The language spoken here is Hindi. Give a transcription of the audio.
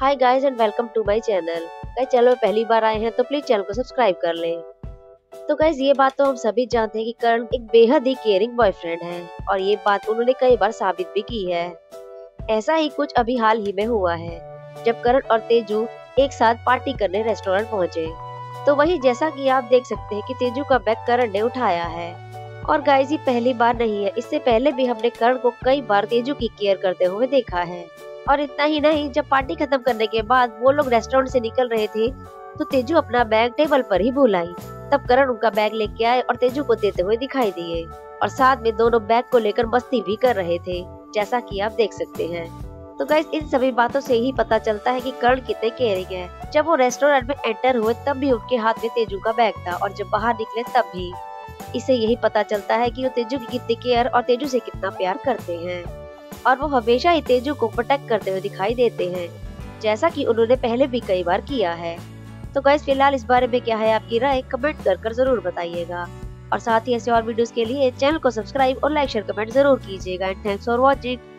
Hi guys and welcome to my channel. Guys channel में पहली बार आए हैं तो प्लीज चैनल को सब्सक्राइब कर लें। तो गाइस ये बात तो हम सभी जानते हैं कि करण एक बेहद ही केयरिंग बॉयफ्रेंड है और ये बात उन्होंने कई बार साबित भी की है। ऐसा ही कुछ अभी हाल ही में हुआ है जब करण और तेजू एक साथ पार्टी करने रेस्टोरेंट पहुँचे। तो वही जैसा कि आप देख सकते हैं कि तेजू का बैग करण ने उठाया है। और गाइस ये पहली बार नहीं है, इससे पहले भी हमने करण को कई बार तेजू की केयर करते हुए देखा है। और इतना ही नहीं, जब पार्टी खत्म करने के बाद वो लोग रेस्टोरेंट से निकल रहे थे तो तेजू अपना बैग टेबल पर ही भूल आई। तब करण उनका बैग लेके आए और तेजू को देते हुए दिखाई दिए और साथ में दोनों बैग को लेकर मस्ती भी कर रहे थे, जैसा कि आप देख सकते हैं। तो गाइस इन सभी बातों से ही पता चलता है कि करण कितने केयरिंग है। जब वो रेस्टोरेंट में एंटर हुए तब भी उनके हाथ में तेजू का बैग था और जब बाहर निकले तब भी। इससे यही पता चलता है कि वो तेजू की कितनी केयर और तेजू से कितना प्यार करते हैं और वो हमेशा ही तेजू को प्रोटेक्ट करते हुए दिखाई देते हैं, जैसा कि उन्होंने पहले भी कई बार किया है। तो गाइस फिलहाल इस बारे में क्या है आपकी राय, कमेंट कर जरूर बताइएगा। और साथ ही ऐसे और वीडियोस के लिए चैनल को सब्सक्राइब और लाइक शेयर कमेंट जरूर कीजिएगा। And thanks for watching.